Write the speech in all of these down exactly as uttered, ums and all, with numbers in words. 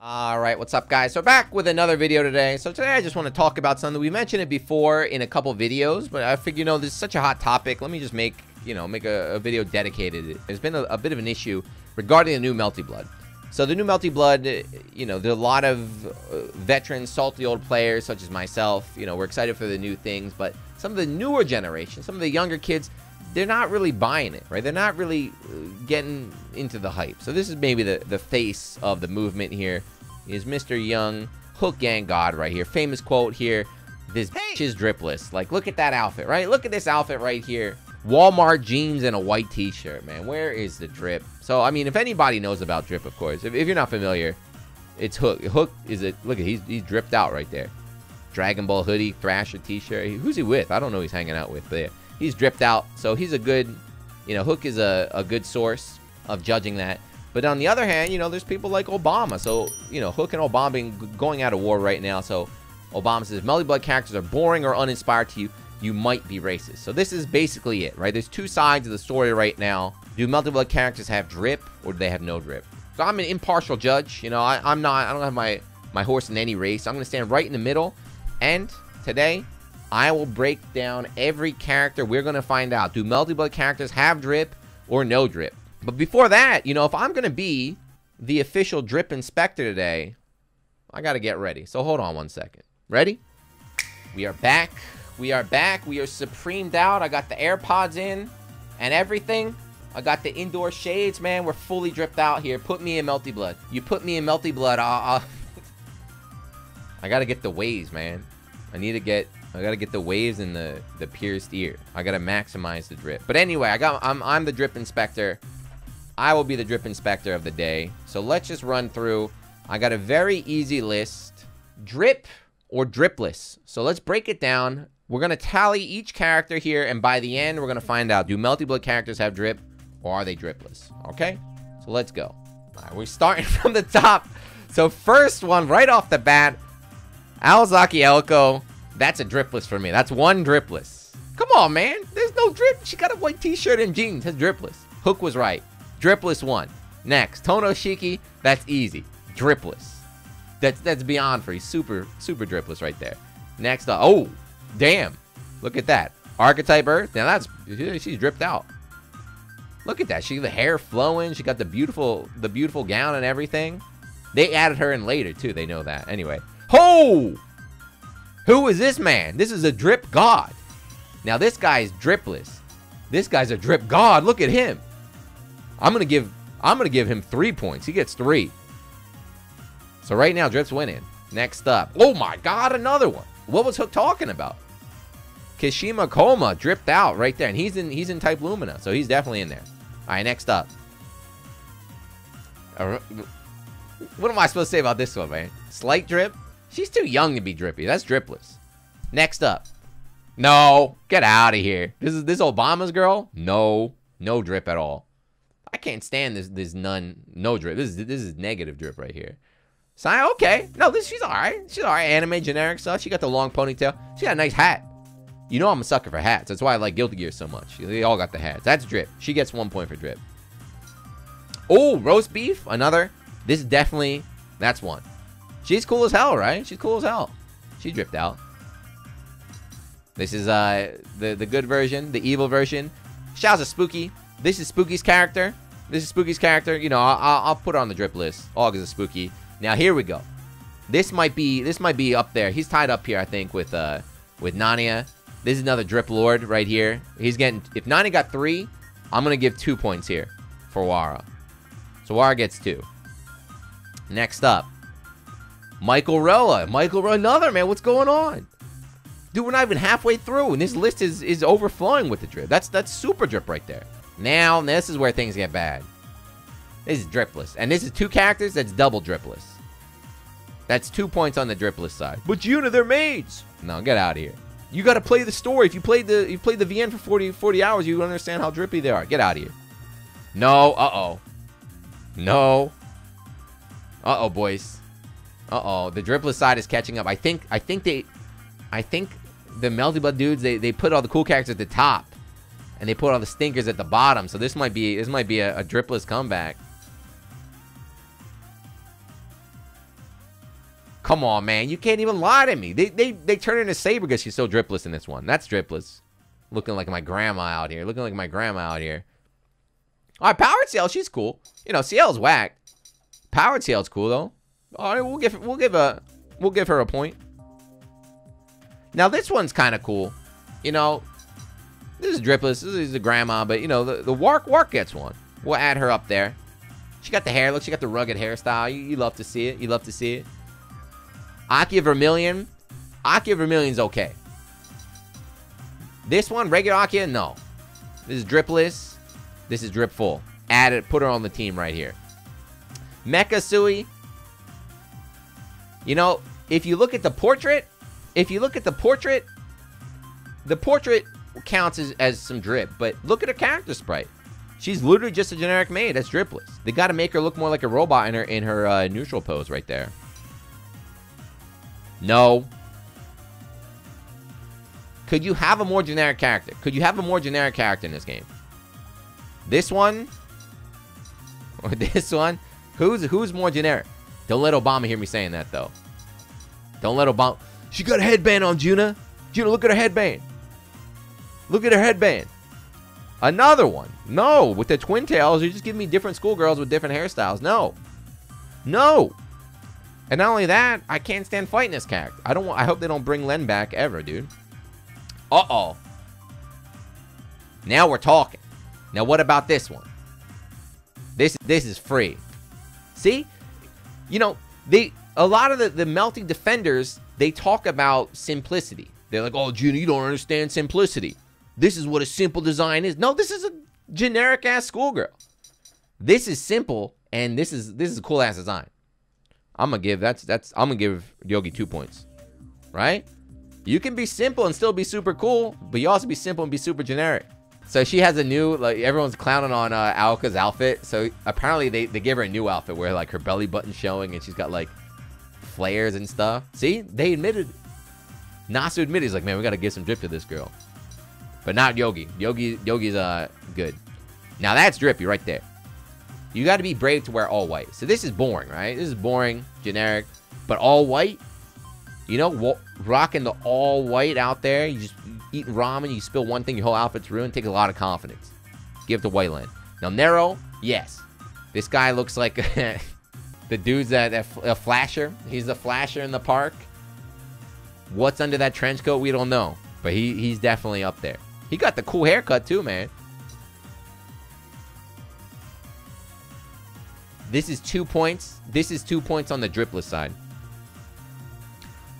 All right, what's up, guys? So we're back with another video today. So today I just want to talk about something. We mentioned it before in a couple videos, but I figured, you know, this is such a hot topic. Let me just make, you know, make a, a video dedicated. There's been a, a bit of an issue regarding the new Melty Blood. So the new Melty Blood, you know, there are a lot of veterans, salty old players such as myself. You know, we're excited for the new things, but some of the newer generation, some of the younger kids, they're not really buying it, right? They're not really getting into the hype. So this is maybe the, the face of the movement here is Mister Young, Hook Gang God right here. Famous quote here, this bitch is dripless. Like, look at that outfit, right? Look at this outfit right here. Walmart jeans and a white t-shirt, man. Where is the drip? So, I mean, if anybody knows about drip, of course, if, if you're not familiar, it's Hook. Hook is it? Look at, he's, he's dripped out right there. Dragon Ball hoodie, Thrasher t-shirt. Who's he with? I don't know who he's hanging out with, but yeah. He's dripped out, so he's a good, you know, Hook is a, a good source of judging that. But on the other hand, you know, there's people like Obama. So, you know, Hook and Obama being going out of war right now. So Obama says, if Melty Blood characters are boring or uninspired to you, you might be racist. So this is basically it, right? There's two sides of the story right now. Do Melty Blood characters have drip or do they have no drip? So I'm an impartial judge. You know, I, I'm not, I don't have my, my horse in any race. I'm going to stand right in the middle. And today, I will break down every character. We're going to find out, do Melty Blood characters have drip or no drip? But before that, you know, if I'm going to be the official drip inspector today, I got to get ready. So hold on one second. Ready? We are back. We are back. We are supremed out. I got the AirPods in and everything. I got the indoor shades, man. We're fully dripped out here. Put me in Melty Blood. You put me in Melty Blood. Uh, uh. I got to get the waves, man. I need to get... I gotta get the waves and the the pierced ear. I gotta maximize the drip. But anyway, I got I'm I'm the drip inspector. I will be the drip inspector of the day. So let's just run through. I got a very easy list: drip or dripless. So let's break it down. We're gonna tally each character here, and by the end, we're gonna find out, do Melty Blood characters have drip or are they dripless? Okay. So let's go. All right, we're starting from the top. So first one right off the bat, Alzaki Elko. That's a dripless for me. That's one dripless. Come on, man. There's no drip. She got a white t-shirt and jeans. That's dripless. Hook was right. Dripless one. Next, Tohno Shiki. That's easy. Dripless. That's that's beyond free. Super, super dripless right there. Next up. Oh, damn. Look at that. Archetype Earth. Now that's, she's dripped out. Look at that. She got the hair flowing. She got the beautiful, the beautiful gown and everything. They added her in later, too. They know that. Anyway. Ho! Who is this man? This is a drip god. Now this guy is dripless. This guy's a drip god. Look at him. I'm gonna give I'm gonna give him three points. He gets three. So right now drip's winning. Next up. Oh my god, another one. What was Hook talking about? Kashima Koma dripped out right there. And he's in he's in Type Lumina, so he's definitely in there. Alright, next up. What am I supposed to say about this one, man? Slight drip? She's too young to be drippy. That's dripless. Next up. No. Get out of here. This is this Obama's girl? No. No drip at all. I can't stand this this none no drip. This is this is negative drip right here. Saya, okay. No, this she's alright. She's alright. Anime generic stuff. She got the long ponytail. She got a nice hat. You know I'm a sucker for hats. That's why I like Guilty Gear so much. They all got the hats. That's drip. She gets one point for drip. Oh, roast beef. Another. This is definitely that's one. She's cool as hell, right? She's cool as hell. She dripped out. This is uh the, the good version, the evil version. Shouts to Spooky. This is Spooky's character. This is Spooky's character. You know, I'll, I'll put her on the drip list. Aug is a Spooky. Now here we go. This might be this might be up there. He's tied up here, I think, with uh with Nania. This is another drip lord right here. He's getting, if Nania got three, I'm gonna give two points here for Wara. So Wara gets two. Next up. Michael Rella. Michael Rella, another, man. What's going on? Dude, we're not even halfway through, and this list is, is overflowing with the drip. That's that's super drip right there. Now, this is where things get bad. This is dripless. And this is two characters that's double dripless. That's two points on the dripless side. But Juna, they're maids. No, get out of here. You got to play the story. If you played the you played the V N for forty, forty hours, you understand how drippy they are. Get out of here. No, uh-oh. No. Uh-oh, boys. Uh-oh, the dripless side is catching up. I think I think they I think the Melty Blood dudes, they, they put all the cool characters at the top. And they put all the stinkers at the bottom. So this might be this might be a, a dripless comeback. Come on, man. You can't even lie to me. They they, they turn into Saber because she's so dripless in this one. That's dripless. Looking like my grandma out here. Looking like my grandma out here. All right, Powered Ciel. She's cool. You know, Ciel's whack. Powered Ciel's cool though. All right, we'll give we'll give a we'll give her a point. Now this one's kind of cool. You know, this is dripless. This is a grandma, but you know the the Wark Wark gets one. We'll add her up there. She got the hair. Look, she got the rugged hairstyle. You, you love to see it. You love to see it. Akiha Vermillion. Akiha Vermillion's okay. This one, regular Akiha, no. This is dripless. This is drip full. Add it. Put her on the team right here. Mecha Sui. You know, if you look at the portrait, if you look at the portrait, the portrait counts as, as some drip. But look at her character sprite. She's literally just a generic maid. That's dripless. They got to make her look more like a robot in her in her uh, neutral pose right there. No. Could you have a more generic character? Could you have a more generic character in this game? This one or this one? Who's who's more generic? Don't let Obama hear me saying that though. Don't let Obama. She got a headband on Juna. Juna, look at her headband. Look at her headband. Another one. No, with the twin tails, you're just giving me different schoolgirls with different hairstyles. No, no. And not only that, I can't stand fighting this character. I don't want. I hope they don't bring Len back ever, dude. Uh oh. Now we're talking. Now what about this one? This this is free. See, you know they a lot of the the melting defenders they talk about simplicity. They're like, oh, Juna, you don't understand simplicity. This is what a simple design is. No, this is a generic ass schoolgirl. This is simple, and this is this is a cool ass design. I'm gonna give that's that's I'm gonna give Yogi two points, right? You can be simple and still be super cool, but you also be simple and be super generic. So she has a new like everyone's clowning on uh, Alka's outfit. So apparently they they give her a new outfit where like her belly button's showing and she's got like flares and stuff. See, they admitted. Nasu admitted he's like, man, we gotta give some drip to this girl. But not Yogi. Yogi, Yogi's uh good. Now that's drippy right there. You got to be brave to wear all white. So this is boring, right? This is boring, generic, but all white. You know, rocking the all white out there. You just eat ramen. You spill one thing, your whole outfit's ruined. Takes a lot of confidence. Give to Whiteland. Now Nero, yes. This guy looks like the dude's that a, a flasher. He's a flasher in the park. What's under that trench coat? We don't know, but he he's definitely up there. He got the cool haircut too, man. This is two points. This is two points on the dripless side.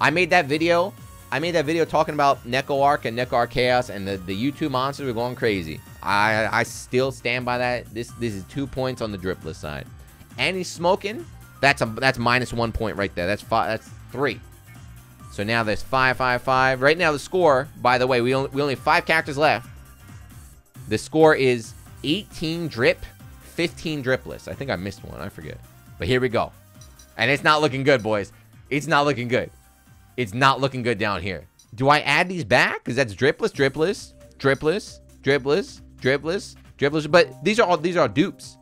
I made that video. I made that video talking about Neco Arc and Neco Arc Chaos and the, the U two monsters were going crazy. I I still stand by that. This this is two points on the dripless side. And he's smoking. That's a that's minus one point right there. That's five that's three. So now there's five, five, five. Right now the score, by the way, we only, we only have five characters left. The score is eighteen drip, fifteen dripless. I think I missed one. I forget. But here we go. And it's not looking good, boys. It's not looking good. It's not looking good down here. Do I add these back? Because that's dripless, dripless, dripless, dripless, dripless, dripless. But these are all these are dupes.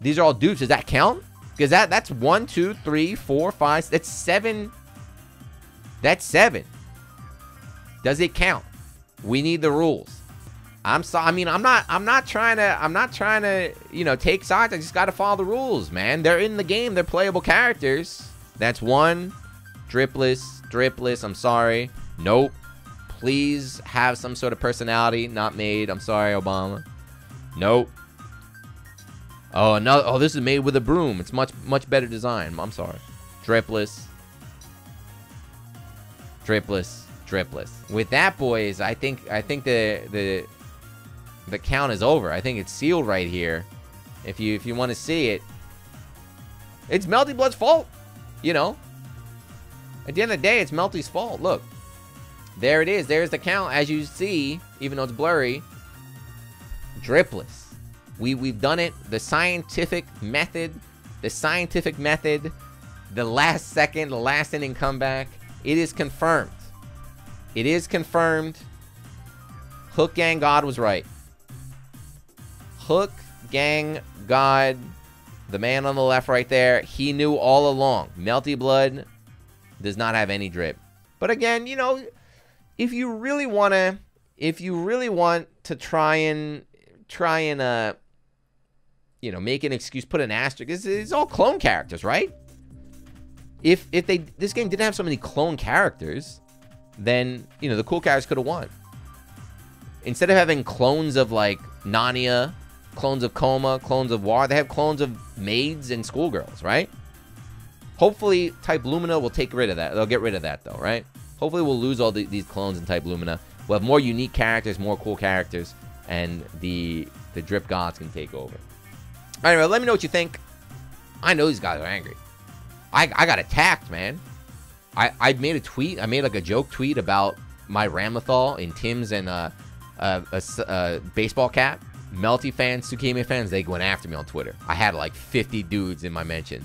These are all dupes. Does that count? Because that that's one, two, three, four, five. That's seven. That's seven. Does it count? We need the rules. I'm so I mean I'm not I'm not trying to I'm not trying to you know take sides. I just gotta follow the rules, man. They're in the game, they're playable characters. That's one. Dripless, dripless, I'm sorry. Nope. Please have some sort of personality, not made. I'm sorry, Obama. Nope. Oh another oh this is made with a broom. It's much much better design. I'm sorry. Dripless. Dripless, dripless. With that, boys, I think I think the the the count is over. I think it's sealed right here. If you if you want to see it, it's Melty Blood's fault. You know, at the end of the day, it's Melty's fault. Look, there it is. There's the count. As you see, even though it's blurry, dripless. We we've done it. The scientific method, the scientific method, the last second, the last inning comeback. It is confirmed. It is confirmed. Hook Gang God was right. Hook Gang God the man on the left right there, he knew all along. Melty Blood does not have any drip. But again, you know, if you really want to, if you really want to try and, try and, uh, you know, make an excuse, put an asterisk. It's, it's all clone characters, right? If, if they, this game didn't have so many clone characters, then, you know, the cool characters could have won. Instead of having clones of, like, Nania, clones of Koma, clones of Wara, they have clones of maids and schoolgirls, right? Hopefully, Type Lumina will take rid of that. They'll get rid of that, though, right? Hopefully, we'll lose all the, these clones in Type Lumina. We'll have more unique characters, more cool characters, and the, the drip gods can take over. Anyway, let me know what you think. I know these guys are angry. I, I got attacked, man. I, I made a tweet. I made, like, a joke tweet about my Ramlethal in Tim's and, uh, Uh, a, a baseball cap. Melty fans, Tsukime fans, they went after me on Twitter. I had like fifty dudes in my mention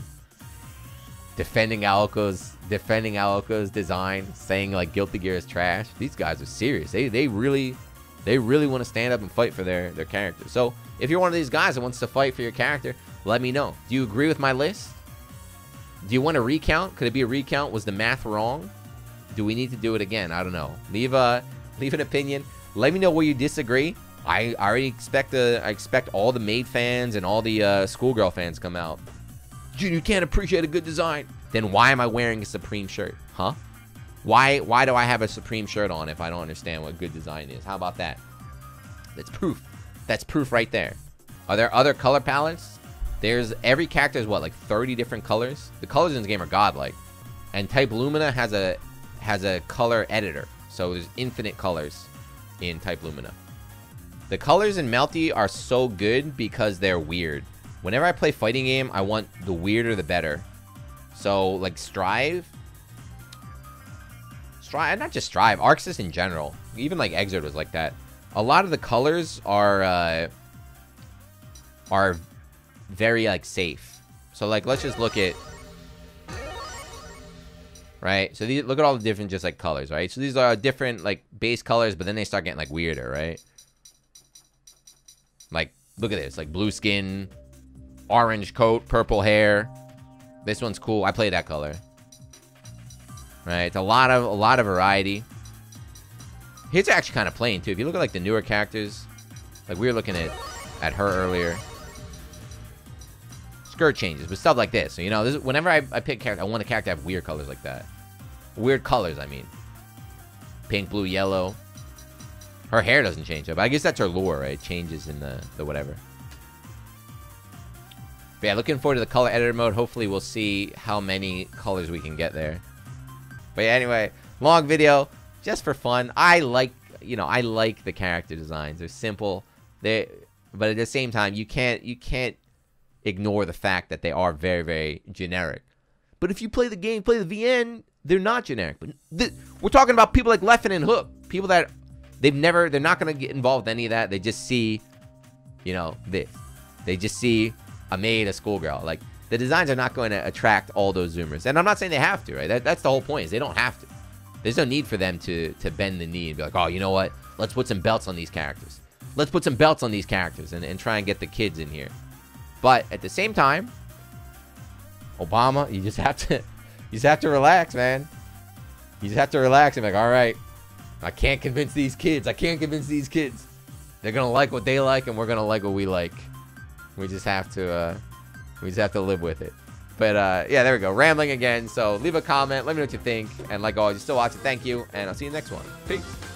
defending Alco's defending Alco's design, saying like Guilty Gear is trash. These guys are serious. They they really they really want to stand up and fight for their their character. So if you're one of these guys that wants to fight for your character, let me know. Do you agree with my list? Do you want a recount? Could it be a recount? Was the math wrong? Do we need to do it again? I don't know. Leave a leave an opinion. Let me know where you disagree. I, I already expect the I expect all the maid fans and all the uh, schoolgirl fans come out. Dude, you can't appreciate a good design. Then why am I wearing a Supreme shirt, huh? Why why do I have a Supreme shirt on if I don't understand what good design is? How about that? That's proof. That's proof right there. Are there other color palettes? There's every character is what, like thirty different colors. The colors in this game are godlike, and Type Lumina has a has a color editor, so there's infinite colors in Type Lumina. The colors in Melty are so good because they're weird. Whenever I play fighting game, I want the weirder the better. So like Strive, Strive, not just Strive, ArcSys in general, even like Exert was like that. A lot of the colors are uh, are very like safe. So like let's just look at, right? So these, look at all the different just like colors, right? So these are different like base colors, but then they start getting like weirder, right? Like look at this, like blue skin, orange coat, purple hair. This one's cool. I play that color. Right? It's a lot of a lot of variety. His are actually kind of plain too. If you look at like the newer characters, like we were looking at at her earlier. Skirt changes, but stuff like this. So, you know, this is, whenever I, I pick character, I want a character to have weird colors like that. Weird colors, I mean. Pink, blue, yellow. Her hair doesn't change up. I guess that's her lore, right? It changes in the, the whatever. But yeah, looking forward to the color editor mode. Hopefully we'll see how many colors we can get there. But yeah, anyway, long video, just for fun. I like, you know, I like the character designs. They're simple. They, but at the same time, you can't, you can't ignore the fact that they are very, very generic. But if you play the game, play the V N, they're not generic. But th we're talking about people like Leffen and Hook, people that they've never, they're not going to get involved with any of that. They just see, you know, this. They just see a maid, a schoolgirl. Like the designs are not going to attract all those zoomers. And I'm not saying they have to, right? That, that's the whole point, is they don't have to. There's no need for them to to bend the knee and be like, oh, you know what? Let's put some belts on these characters. Let's put some belts on these characters and, and try and get the kids in here. But at the same time, Obama, you just have to, you just have to relax, man. You just have to relax and be like, all right, I can't convince these kids. I can't convince these kids. They're gonna like what they like, and we're gonna like what we like. We just have to, uh, we just have to live with it. But uh, yeah, there we go. Rambling again. So leave a comment. Let me know what you think. And like always, you're still watching. Thank you, and I'll see you next one. Peace.